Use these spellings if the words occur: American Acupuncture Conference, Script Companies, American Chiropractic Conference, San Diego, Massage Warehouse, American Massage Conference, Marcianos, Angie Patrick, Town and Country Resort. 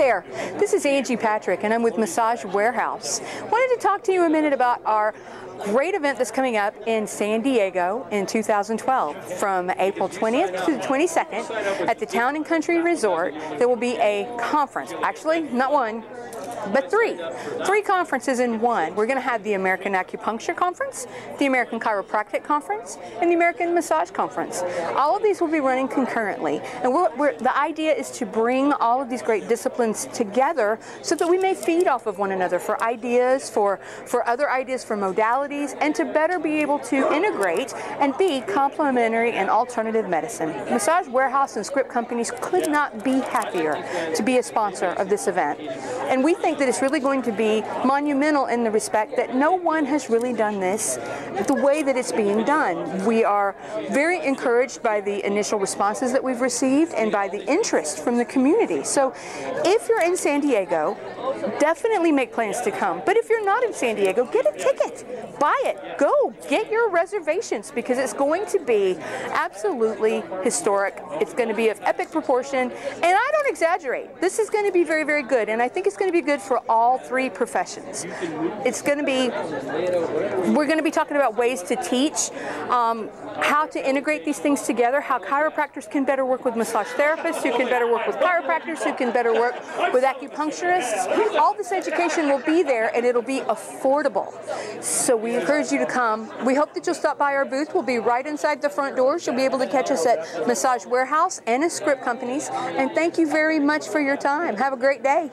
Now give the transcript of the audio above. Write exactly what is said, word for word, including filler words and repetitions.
there. This is Angie Patrick, and I'm with Massage Warehouse. Wanted to talk to you a minute about our great event that's coming up in San Diego in two thousand twelve from April twentieth to the twenty-second at the Town and Country Resort. There will be a conference, actually not one, but three. Three conferences in one. We're going to have the American Acupuncture Conference, the American Chiropractic Conference, and the American Massage Conference. All of these will be running concurrently. And we're, we're, the idea is to bring all of these great disciplines together so that we may feed off of one another for ideas, for, for other ideas, for modalities, and to better be able to integrate and be complementary and alternative medicine. Massage Warehouse and Script Companies could not be happier to be a sponsor of this event. And we think that it's really going to be monumental in the respect that no one has really done this the way that it's being done. We are very encouraged by the initial responses that we've received and by the interest from the community. So if you're in San Diego, definitely make plans to come. But if you're not in San Diego, get a ticket, buy it, go get your reservations, because it's going to be absolutely historic. It's going to be of epic proportion, and I don't exaggerate. This is going to be very, very good, and I think it's going to be good for all three professions. It's going to be, we're going to be talking about ways to teach, um, how to integrate these things together, how chiropractors can better work with massage therapists, who can better work with chiropractors, who can better work with acupuncturists. All this education will be there, and it'll be affordable. So we encourage you to come. We hope that you'll stop by our booth. We'll be right inside the front doors. You'll be able to catch us at Massage Warehouse and at Script Companies. And thank you very much for your time. Have a great day.